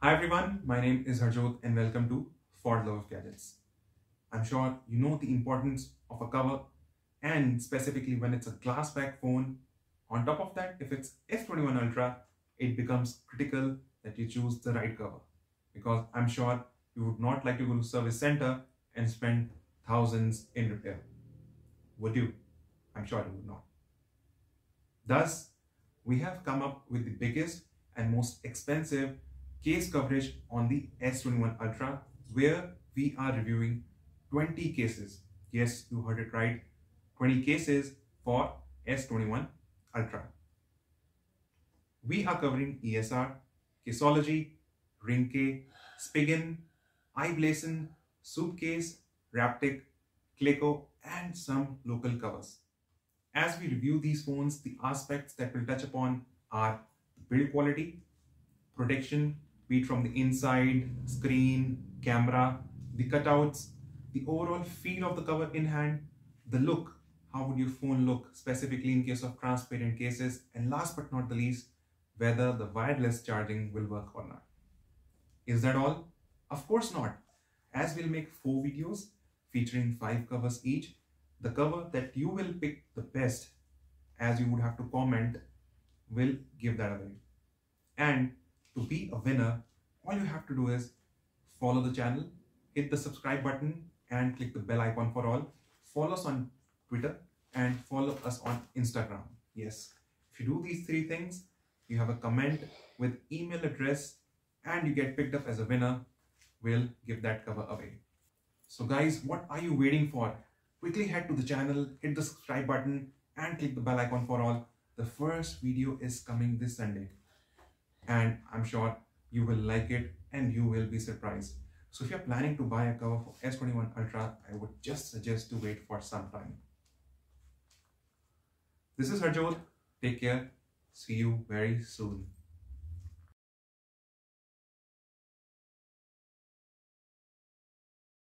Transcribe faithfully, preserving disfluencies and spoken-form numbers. Hi everyone, my name is Harjot and welcome to For The Love Of Gadgets. I'm sure you know the importance of a cover, and specifically when it's a glass back phone. On top of that, if it's S twenty-one Ultra, it becomes critical that you choose the right cover, because I'm sure you would not like to go to service center and spend thousands in repair. Would you? I'm sure you would not. Thus, we have come up with the biggest and most expensive case coverage on the S twenty-one Ultra, where we are reviewing twenty cases. Yes, you heard it right, twenty cases for S twenty-one Ultra. We are covering E S R, Caseology, Ringke, Spigen, Iblason, Supcase, Raptic, Clico, and some local covers. As we review these phones, the aspects that we'll touch upon are build quality, protection, be it from the inside, screen, camera, the cutouts, the overall feel of the cover in hand, the look, how would your phone look specifically in case of transparent cases, and last but not the least, whether the wireless charging will work or not. Is that all? Of course not, as we'll make four videos featuring five covers each. The cover that you will pick the best, as you would have to comment, will give that away. And to be a winner, all you have to do is follow the channel, hit the subscribe button and click the bell icon for all. Follow us on Twitter and follow us on Instagram. Yes, if you do these three things, you have a comment with email address and you get picked up as a winner. We'll give that cover away. So guys, what are you waiting for? Quickly head to the channel, hit the subscribe button and click the bell icon for all. The first video is coming this Sunday, and I'm sure you will like it and you will be surprised. So if you're planning to buy a cover for S twenty-one Ultra, I would just suggest to wait for some time. This is Harjot. Take care. See you very soon.